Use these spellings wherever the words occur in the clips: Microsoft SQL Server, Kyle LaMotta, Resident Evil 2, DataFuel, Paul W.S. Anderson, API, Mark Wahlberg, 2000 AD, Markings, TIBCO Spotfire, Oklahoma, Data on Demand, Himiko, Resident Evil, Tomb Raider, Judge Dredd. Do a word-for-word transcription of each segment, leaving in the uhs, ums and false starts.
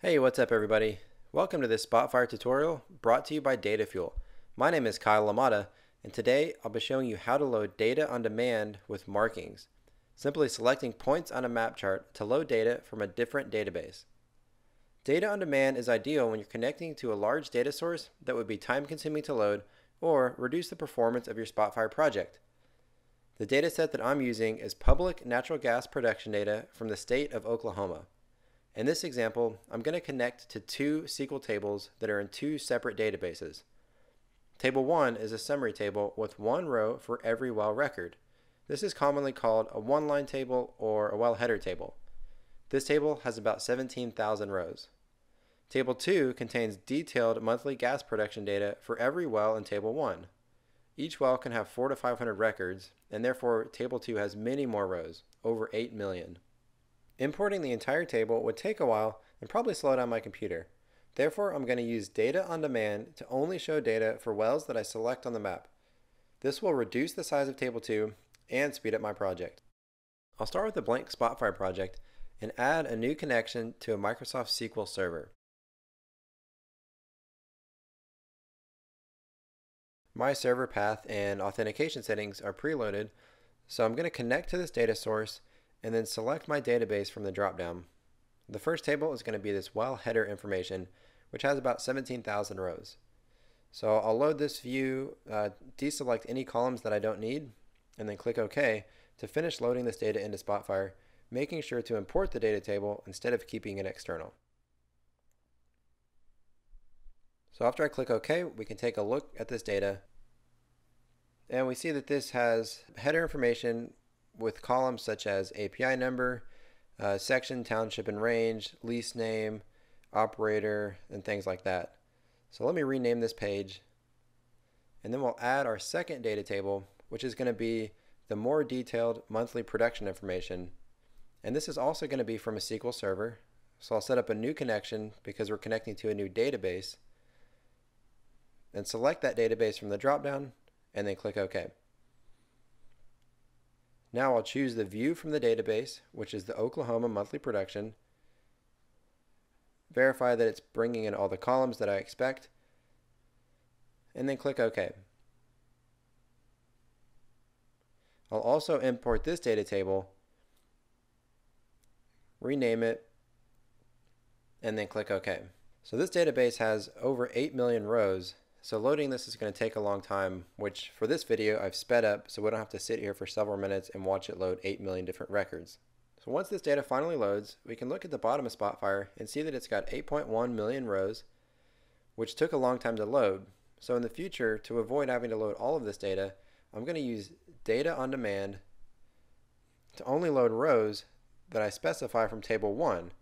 Hey, what's up everybody? Welcome to this Spotfire tutorial brought to you by DataFuel. My name is Kyle LaMotta, and today I'll be showing you how to load data on demand with markings, simply selecting points on a map chart to load data from a different database. Data on demand is ideal when you're connecting to a large data source that would be time-consuming to load or reduce the performance of your Spotfire project. The dataset that I'm using is public natural gas production data from the state of Oklahoma. In this example, I'm going to connect to two S Q L tables that are in two separate databases. Table one is a summary table with one row for every well record. This is commonly called a one-line table or a well header table. This table has about seventeen thousand rows. Table two contains detailed monthly gas production data for every well in Table one. Each well can have four to five hundred records, and therefore Table two has many more rows, over eight million. Importing the entire table would take a while and probably slow down my computer. Therefore, I'm going to use data on demand to only show data for wells that I select on the map. This will reduce the size of Table two and speed up my project. I'll start with a blank Spotfire project and add a new connection to a Microsoft S Q L Server. My server path and authentication settings are preloaded, so I'm going to connect to this data source and then select my database from the dropdown. The first table is going to be this well header information, which has about seventeen thousand rows. So I'll load this view, uh, deselect any columns that I don't need, and then click OK to finish loading this data into Spotfire, making sure to import the data table instead of keeping it external. So after I click OK, we can take a look at this data, and we see that this has header information with columns such as A P I number, uh, section, township and range, lease name, operator, and things like that. So let me rename this page, and then we'll add our second data table, which is going to be the more detailed monthly production information. And this is also going to be from a S Q L Server. So I'll set up a new connection because we're connecting to a new database, and select that database from the dropdown, and then click OK. Now I'll choose the view from the database, which is the Oklahoma monthly production. Verify that it's bringing in all the columns that I expect, and then click OK. I'll also import this data table, rename it, and then click OK. So this database has over eight million rows, so loading this is going to take a long time, which for this video I've sped up so we don't have to sit here for several minutes and watch it load eight million different records. So once this data finally loads, we can look at the bottom of Spotfire and see that it's got eight point one million rows, which took a long time to load. So in the future, to avoid having to load all of this data, I'm going to use data on demand to only load rows that I specify from Table one.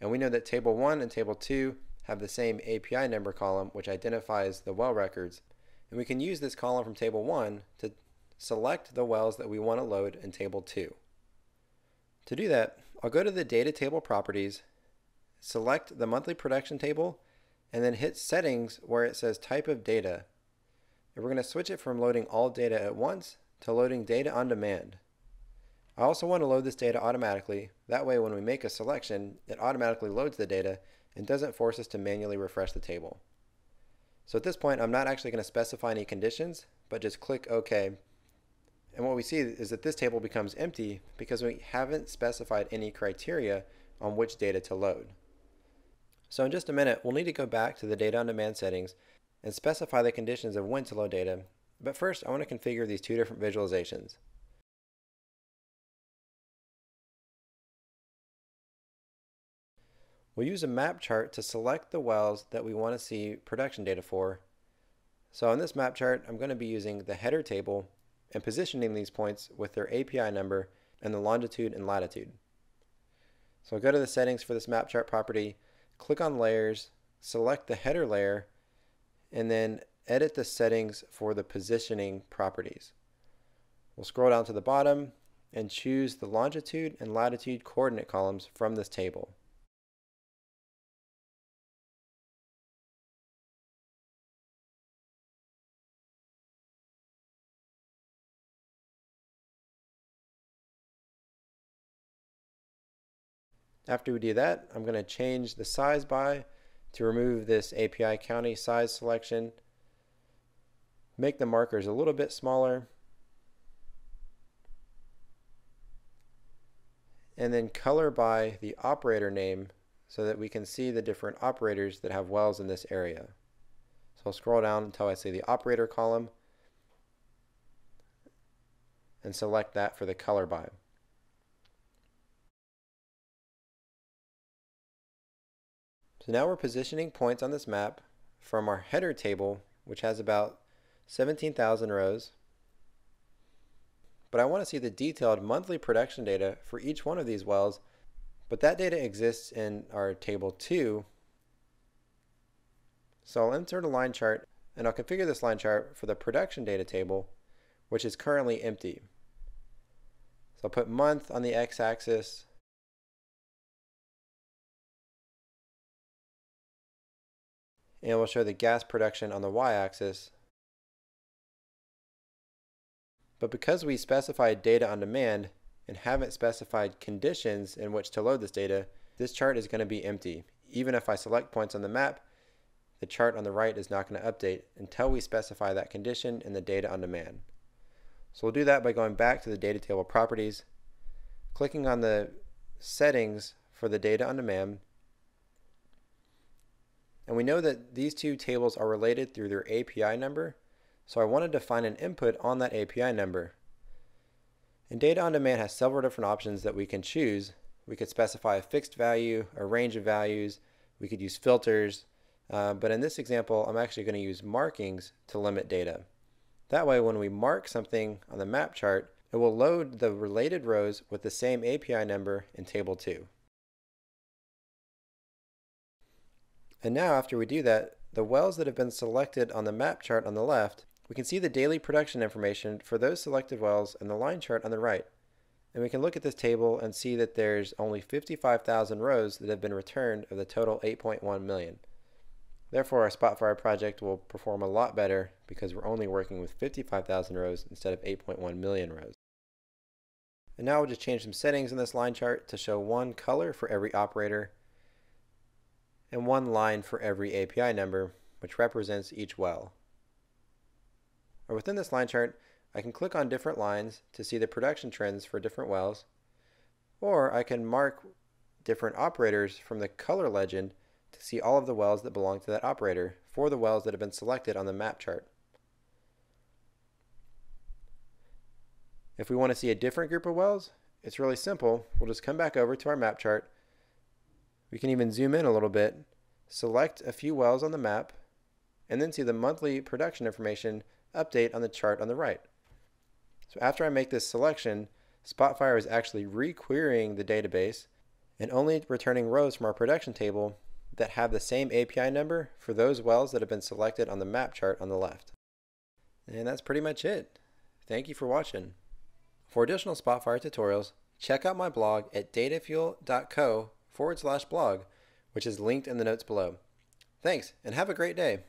And we know that Table one and Table two have the same A P I number column, which identifies the well records. And we can use this column from Table one to select the wells that we want to load in Table two. To do that, I'll go to the data table properties, select the monthly production table, and then hit settings where it says type of data. And we're going to switch it from loading all data at once to loading data on demand. I also want to load this data automatically. That way when we make a selection, it automatically loads the data and doesn't force us to manually refresh the table. So at this point, I'm not actually going to specify any conditions, but just click OK. And what we see is that this table becomes empty because we haven't specified any criteria on which data to load. So in just a minute, we'll need to go back to the data on demand settings and specify the conditions of when to load data. But first, I want to configure these two different visualizations. We'll use a map chart to select the wells that we want to see production data for. So on this map chart, I'm going to be using the header table and positioning these points with their A P I number and the longitude and latitude. So I'll go to the settings for this map chart property, click on layers, select the header layer, and then edit the settings for the positioning properties. We'll scroll down to the bottom and choose the longitude and latitude coordinate columns from this table. After we do that, I'm going to change the size by to remove this A P I county size selection. Make the markers a little bit smaller. And then color by the operator name so that we can see the different operators that have wells in this area. So I'll scroll down until I see the operator column and select that for the color by. So now we're positioning points on this map from our header table, which has about seventeen thousand rows. But I want to see the detailed monthly production data for each one of these wells, but that data exists in our table two. So I'll insert a line chart, and I'll configure this line chart for the production data table, which is currently empty. So I'll put month on the x-axis, and we'll show the gas production on the y-axis. But because we specified data on demand and haven't specified conditions in which to load this data, this chart is going to be empty. Even if I select points on the map, the chart on the right is not going to update until we specify that condition in the data on demand. So we'll do that by going back to the data table properties, clicking on the settings for the data on demand, and we know that these two tables are related through their A P I number. So I wanted to find an input on that A P I number. And data on demand has several different options that we can choose. We could specify a fixed value, a range of values, we could use filters, uh, but in this example, I'm actually going to use markings to limit data. That way, when we mark something on the map chart, it will load the related rows with the same A P I number in table two. And now after we do that, the wells that have been selected on the map chart on the left, we can see the daily production information for those selected wells and the line chart on the right. And we can look at this table and see that there's only fifty-five thousand rows that have been returned of the total eight point one million. Therefore, our Spotfire project will perform a lot better because we're only working with fifty-five thousand rows instead of eight point one million rows. And now we'll just change some settings in this line chart to show one color for every operator and one line for every A P I number, which represents each well. Or within this line chart, I can click on different lines to see the production trends for different wells, or I can mark different operators from the color legend to see all of the wells that belong to that operator for the wells that have been selected on the map chart. If we want to see a different group of wells, it's really simple. We'll just come back over to our map chart. We can even zoom in a little bit, select a few wells on the map, and then see the monthly production information update on the chart on the right. So after I make this selection, Spotfire is actually re-querying the database and only returning rows from our production table that have the same A P I number for those wells that have been selected on the map chart on the left. And that's pretty much it. Thank you for watching. For additional Spotfire tutorials, check out my blog at datafuel dot co forward slash blog, which is linked in the notes below. Thanks, and have a great day.